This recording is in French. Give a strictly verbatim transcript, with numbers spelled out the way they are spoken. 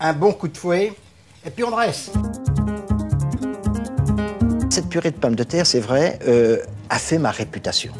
un bon coup de fouet, et puis on dresse. Cette purée de pommes de terre, c'est vrai, euh, a fait ma réputation.